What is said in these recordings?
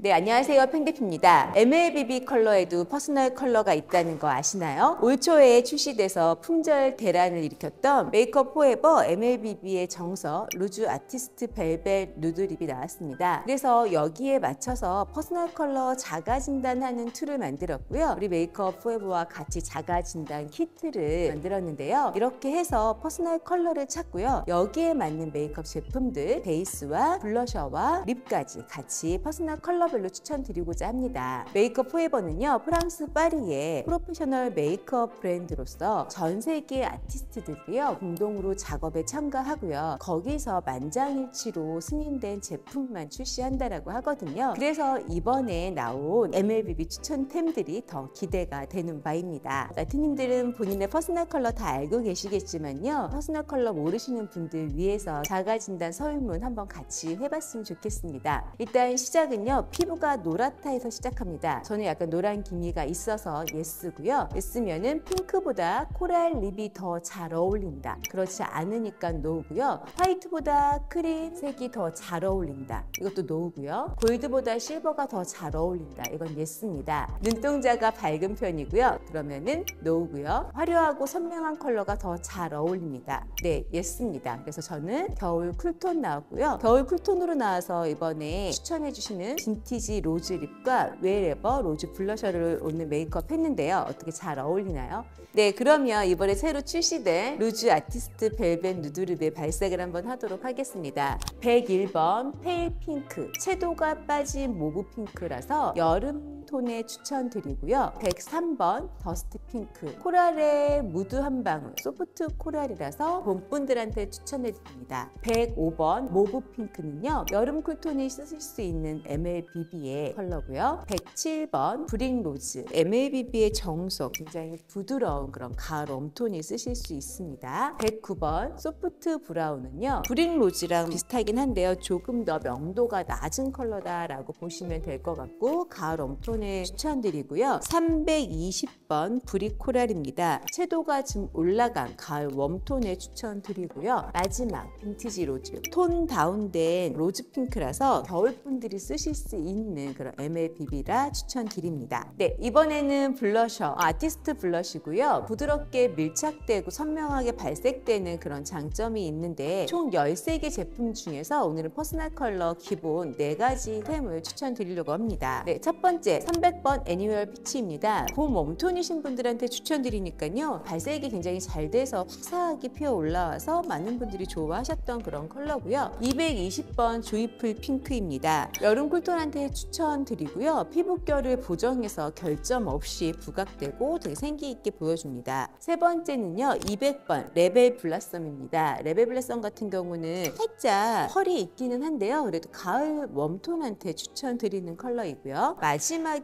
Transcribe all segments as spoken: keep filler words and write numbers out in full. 네, 안녕하세요. 팽대피입니다. 엠엘비비 컬러에도 퍼스널 컬러가 있다는 거 아시나요? 올 초에 출시돼서 품절 대란을 일으켰던 메이크업포에버 엠엘비비의 정서 루즈 아티스트 벨벳 누드립이 나왔습니다. 그래서 여기에 맞춰서 퍼스널 컬러 자가 진단하는 툴을 만들었고요. 우리 메이크업포에버와 같이 자가 진단 키트를 만들었는데요. 이렇게 해서 퍼스널 컬러를 찾고요. 여기에 맞는 메이크업 제품들, 베이스와 블러셔와 립까지 같이 퍼스널 컬러 별로 추천드리고자 합니다. 메이크업포에버는요, 프랑스 파리의 프로페셔널 메이크업 브랜드로서 전 세계 아티스트들이요 공동으로 작업에 참가하고요, 거기서 만장일치로 승인된 제품만 출시한다라고 하거든요. 그래서 이번에 나온 엠엘비비 추천템들이 더 기대가 되는 바입니다. 라트님들은 본인의 퍼스널 컬러 다 알고 계시겠지만요, 퍼스널 컬러 모르시는 분들 위해서 자가진단 설문 한번 같이 해봤으면 좋겠습니다. 일단 시작은요, 피부가 노랗다 해서 시작합니다. 저는 약간 노란 기미가 있어서 예스고요. 예스면은 핑크보다 코랄 립이 더 잘 어울린다. 그렇지 않으니까 노고요. 화이트보다 크림 색이 더 잘 어울린다. 이것도 노고요. 골드보다 실버가 더 잘 어울린다. 이건 예스입니다. 눈동자가 밝은 편이고요. 그러면은 노고요. 화려하고 선명한 컬러가 더 잘 어울립니다. 네, 예스입니다. 그래서 저는 겨울 쿨톤 나왔고요. 겨울 쿨톤으로 나와서 이번에 추천해주시는 진 빈티지 로즈 립과 웨어레버 로즈 블러셔를 오늘 메이크업 했는데요. 어떻게 잘 어울리나요? 네, 그러면 이번에 새로 출시된 루즈 아티스트 벨벳 누드립의 발색을 한번 하도록 하겠습니다. 백일 번 페일 핑크, 채도가 빠진 모브 핑크라서 여름 톤에 추천드리고요. 백삼 번 더스트 핑크, 코랄의 무드 한 방울, 소프트 코랄이라서 봄분들한테 추천해드립니다. 백오 번 모브 핑크는요, 여름 쿨톤이 쓰실 수 있는 엠엘비비의 컬러고요. 백칠 번 브릭 로즈, 엠엘비비의 정석, 굉장히 부드러운 그런 가을 웜톤이 쓰실 수 있습니다. 백구 번 소프트 브라운은요, 브릭 로즈랑 비슷하긴 한데요, 조금 더 명도가 낮은 컬러다라고 보시면 될 것 같고, 가을 웜톤 추천드리고요. 삼백이십 번 브릭 코랄입니다. 채도가 지금 올라간 가을 웜톤에 추천드리고요. 마지막 빈티지 로즈, 톤 다운된 로즈 핑크라서 겨울분들이 쓰실 수 있는 그런 엠엘비비라 추천드립니다. 네, 이번에는 블러셔, 아티스트 블러시고요. 부드럽게 밀착되고 선명하게 발색되는 그런 장점이 있는데, 총 열세 개 제품 중에서 오늘은 퍼스널 컬러 기본 네 가지 템을 추천드리려고 합니다. 네, 첫 번째 삼백 번 애니멀 피치입니다. 봄 웜톤이신 분들한테 추천드리니까요, 발색이 굉장히 잘 돼서 화사하게 피어 올라와서 많은 분들이 좋아하셨던 그런 컬러고요. 이백이십 번 조이풀 핑크입니다. 여름 쿨톤한테 추천드리고요. 피부결을 보정해서 결점 없이 부각되고 되게 생기 있게 보여줍니다. 세 번째는요, 이백 번 레벨 블라썸입니다. 레벨 블라썸 같은 경우는 살짝 펄이 있기는 한데요, 그래도 가을 웜톤한테 추천드리는 컬러이고요. 마지막이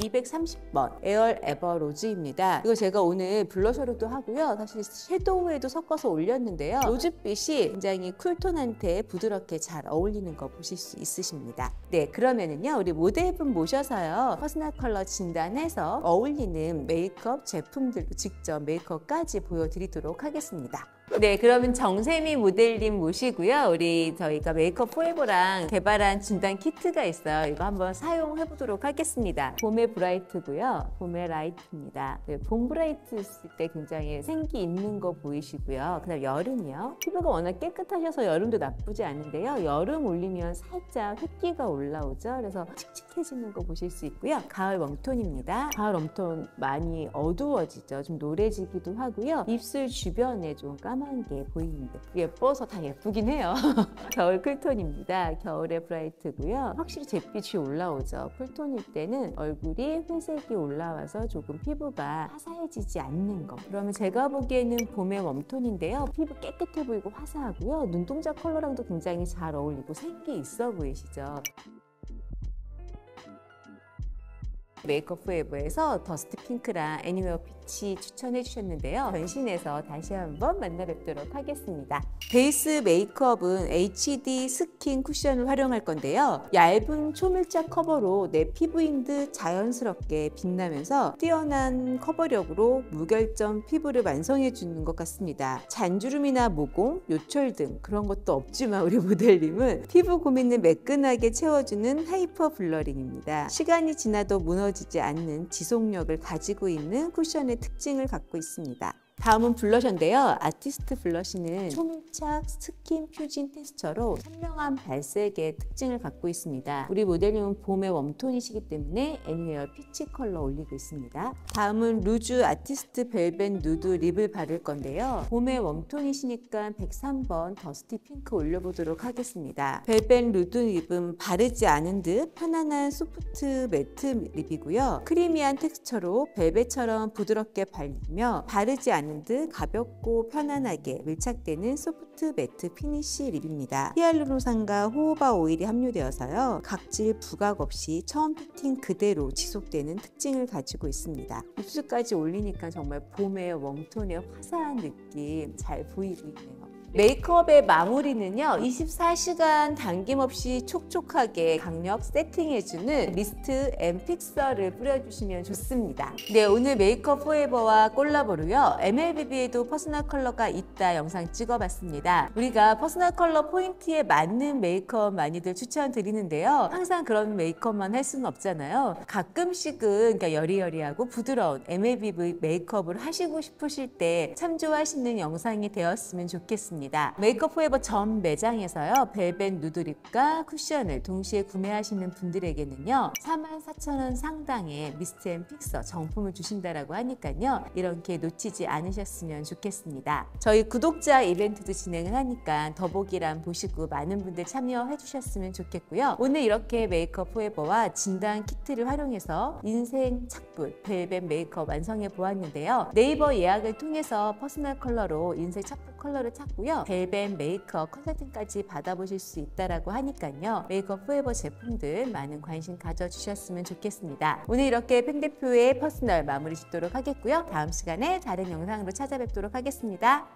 이백삼십 번 에얼 에버 로즈입니다. 이거 제가 오늘 블러셔로도 하고요, 사실 섀도우에도 섞어서 올렸는데요, 로즈빛이 굉장히 쿨톤한테 부드럽게 잘 어울리는 거 보실 수 있으십니다. 네, 그러면은요, 우리 모델분 모셔서요, 퍼스널 컬러 진단해서 어울리는 메이크업 제품들도 직접 메이크업까지 보여드리도록 하겠습니다. 네, 그러면 정샘미 모델님 모시고요, 우리 저희가 메이크업포에버랑 개발한 진단 키트가 있어요. 이거 한번 사용해 보도록 하겠습니다. 봄에 브라이트고요, 봄에 라이트입니다. 네, 봄 브라이트 쓸 때 굉장히 생기 있는 거 보이시고요. 그다음 여름이요, 피부가 워낙 깨끗하셔서 여름도 나쁘지 않은데요, 여름 올리면 살짝 획기가 올라오죠. 그래서 칙칙해지는 거 보실 수 있고요. 가을 웜톤입니다. 가을 웜톤 많이 어두워지죠. 좀 노래지기도 하고요. 입술 주변에 좀 까만 게 보이는데, 예뻐서 다 예쁘긴 해요. 겨울 쿨톤입니다. 겨울에 브라이트고요. 확실히 잿빛이 올라오죠. 쿨톤일 때는 얼굴이 회색이 올라와서 조금 피부가 화사해지지 않는 거. 그러면 제가 보기에는 봄의 웜톤인데요, 피부 깨끗해 보이고 화사하고요, 눈동자 컬러랑도 굉장히 잘 어울리고 생기 있어 보이시죠. 메이크업포에버에서 더스트 핑크랑 애니웨어 피치 추천해 주셨는데요. 변신해서 다시 한번 만나 뵙도록 하겠습니다. 베이스 메이크업은 에이치디 스킨 쿠션을 활용할 건데요. 얇은 초밀착 커버로 내 피부인 듯 자연스럽게 빛나면서 뛰어난 커버력으로 무결점 피부를 완성해 주는 것 같습니다. 잔주름이나 모공, 요철 등 그런 것도 없지만 우리 모델님은 피부 고민을 매끈하게 채워주는 하이퍼 블러링입니다. 시간이 지나도 무너지지 않는 지속력을 가지고 있는 쿠션의 특징을 갖고 있습니다. 다음은 블러셔인데요. 아티스트 블러쉬는 초밀착 스킨 퓨진 텍스처로 선명한 발색의 특징을 갖고 있습니다. 우리 모델님은 봄의 웜톤이시기 때문에 애니웨어 피치 컬러 올리고 있습니다. 다음은 루즈 아티스트 벨벳 누드 립을 바를 건데요. 봄의 웜톤이시니까 백삼 번 더스티 핑크 올려보도록 하겠습니다. 벨벳 누드 립은 바르지 않은 듯 편안한 소프트 매트 립이고요. 크리미한 텍스처로 벨벳처럼 부드럽게 발리며 바르지 않은 듯 가볍고 편안하게 밀착되는 소프트 매트 피니쉬 립입니다. 히알루론산과 호호바 오일이 함유되어서요. 각질 부각 없이 처음 피팅 그대로 지속되는 특징을 가지고 있습니다. 입술까지 올리니까 정말 봄의 웜톤의 화사한 느낌 잘 보이고 있네요. 메이크업의 마무리는요, 이십사 시간 당김없이 촉촉하게 강력 세팅해주는 미스트 앤 픽서를 뿌려주시면 좋습니다. 네, 오늘 메이크업 포에버와 콜라보로요, 엠엘비비에도 퍼스널 컬러가 있다 영상 찍어봤습니다. 우리가 퍼스널 컬러 포인트에 맞는 메이크업 많이들 추천드리는데요, 항상 그런 메이크업만 할 수는 없잖아요. 가끔씩은 그러니까 여리여리하고 부드러운 엠엘비비 메이크업을 하시고 싶으실 때 참조하시는 영상이 되었으면 좋겠습니다. 메이크업포에버 전 매장에서요, 벨벳 누드립과 쿠션을 동시에 구매하시는 분들에게는요, 사만 사천 원 상당의 미스트 앤 픽서 정품을 주신다라고 하니까요, 이런 기회 놓치지 않으셨으면 좋겠습니다. 저희 구독자 이벤트도 진행을 하니까 더보기란 보시고 많은 분들 참여해 주셨으면 좋겠고요. 오늘 이렇게 메이크업포에버와 진단 키트를 활용해서 인생 착불 벨벳 메이크업 완성해 보았는데요. 네이버 예약을 통해서 퍼스널 컬러로 인생 착불 컬러를 찾고요. 벨벳 메이크업 컨설팅까지 받아보실 수 있다라고 하니까요. 메이크업 포에버 제품들 많은 관심 가져주셨으면 좋겠습니다. 오늘 이렇게 팽 대표의 퍼스널 마무리 짓도록 하겠고요. 다음 시간에 다른 영상으로 찾아뵙도록 하겠습니다.